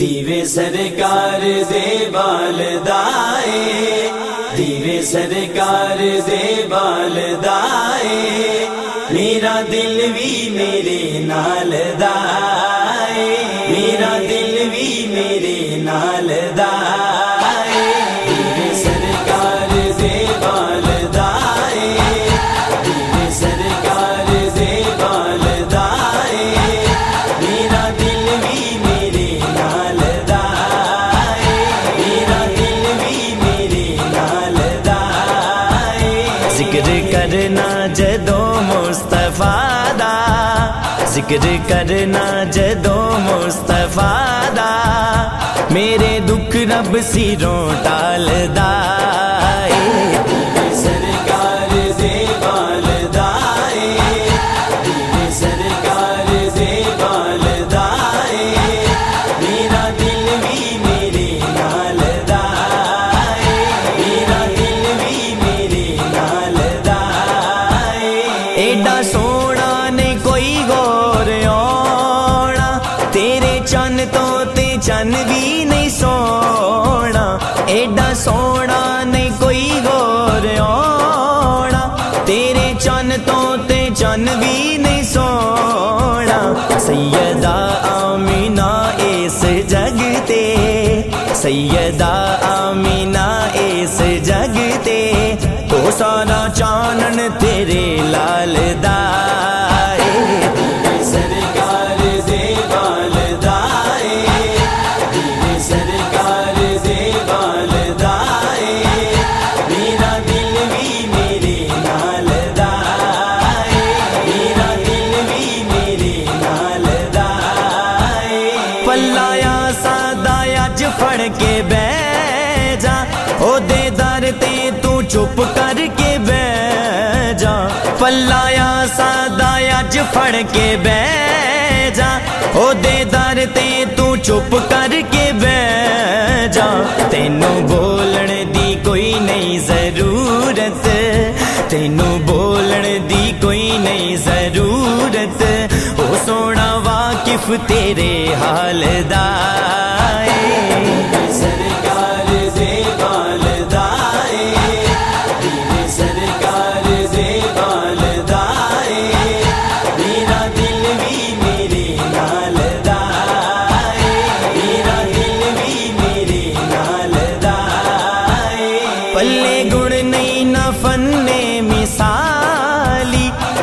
दीवे सरकार दे बालदाए, दीवे सरकार दे बालदाए, मेरा दिल भी मेरे नाल दाए, मेरा दिल भी मेरे नाल दाए, दीवे सरकार दे बालदाए, दीवे सरकार दे बालदाए, मेरा दिल भी मेरे नाल दाए, मेरा दिल भी मेरे नाल दाए। जिक्र करना जदो मुस्तफा दा, जिक्र करना जदो मुस्तफा दा, मेरे दुख रब सिरों टाल दाए, दीवे सरकार दे बालदाए, दीवे सरकार दे बालदाए, मेरा दिल भी मेरे नाल दाए, मेरा दिल भी मेरे नाल दाए। एडा सोना ने कोई गौर आना, तेरे चन तो ते चन भी नहीं सोना, एडा सोना ने कोई गौर आना, तेरे चन तो ते चन भी नहीं सोना। सैयदा आमीना इस जगते, सैयदा आमीना इस जगते, तो सारा चानन तेरे लाल दाए, दीवे सरकार दे बालदाए, दीवे सरकार दे बालदाए, मेरा दिल भी मेरे नाल दाए, मेरा दिल भी मेरे नाल दाए। पल्ला या सादा अज फड़ के बह जा, ओदे दर ते तू चुप करके बह जा, पल्ला या सादा अज फड़ के बह जा, ओदे दर ते तू चुप करके बह जा। तेनू बोलन दी कोई नहीं जरूरत, तेनू बोलन दी कोई नहीं जरूरत, ओ सोना वाकिफ तेरे हाल दा।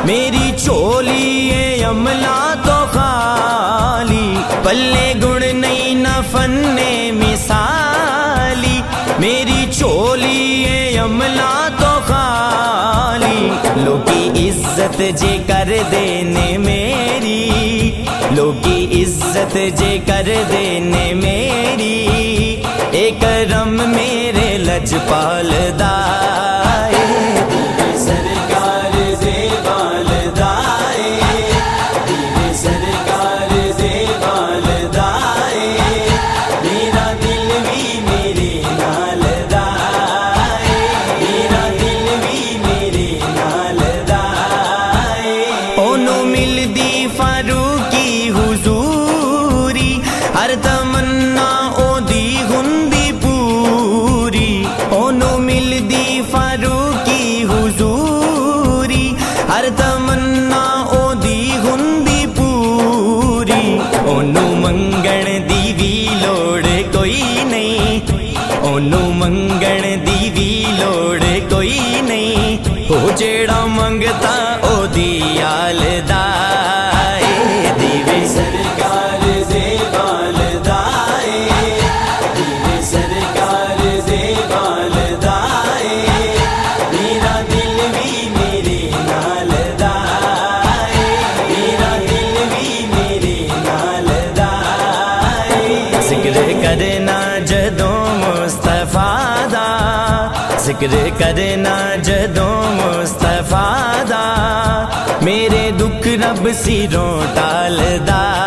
मेरी चोली ये अमला तो खाली, पल्ले गुण नहीं न फन्ने मिसाली, मेरी चोली ये अमला तो खाली। लोकी इज्जत जे कर देने मेरी, लोकी इज्जत जे कर देने मेरी, एक करम मेरे लजपाल दाए, दीवे सरकार दे बालदाए, दीवे सरकार दे बालदाए, मेरा दिल भी मेरे नाल दाए, मेरा दिल भी मेरे नाल दाए। ओनू मिलदी फारूकी हुजूरी, हर तमन्ना ओदी हुंदी पूरी, ओनू मिलदी फारूकी हुजूरी, हर तमन्ना ओदी हुंदी पूरी। ओनू मंगण दी वी लोड़ कोई नहीं, ओनू मंगण दी वी लोड़ कोई नहीं, ओ जेड़ा मंगता ओदी याल दाए, दीवे सरकार दे बालदाए, दीवे सरकार दे बालदाए, मेरा दिल भी मेरे नाल दाए, मेरा दिल भी मेरे नाल दाए। जिक्र करना जदों मुस्तफा दा, जिक्र करना जदों मुस्तफा दा, मेरे दुख रब सिरों टाल दा।